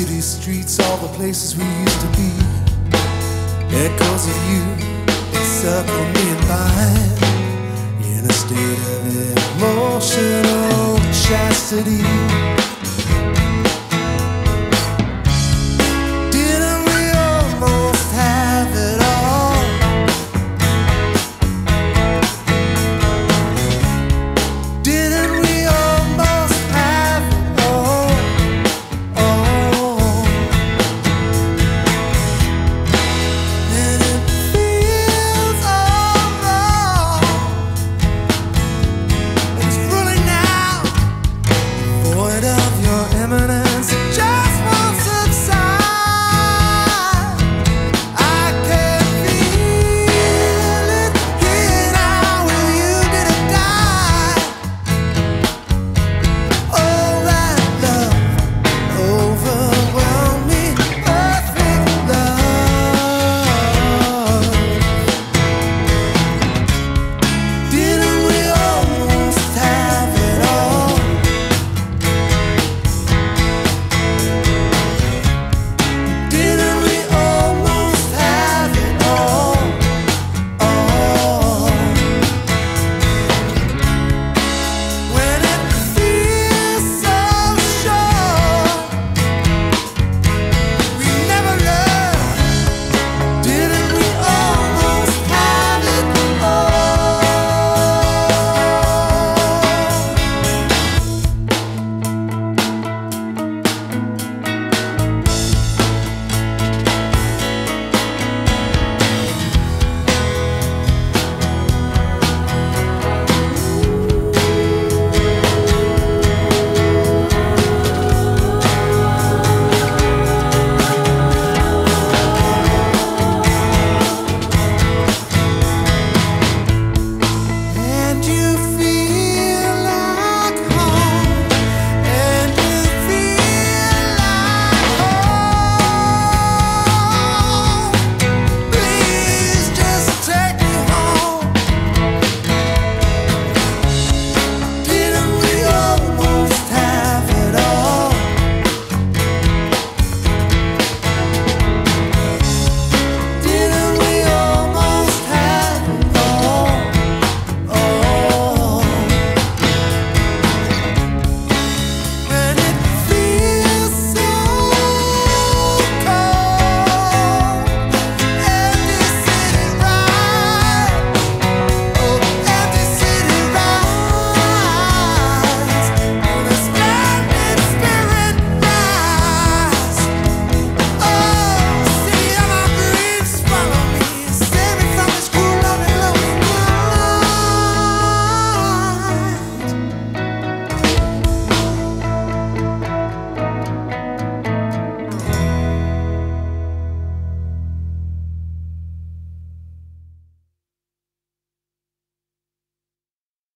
city streets, all the places we used to be. Echoes of you encircle me and mine, in a state of emotional chastity.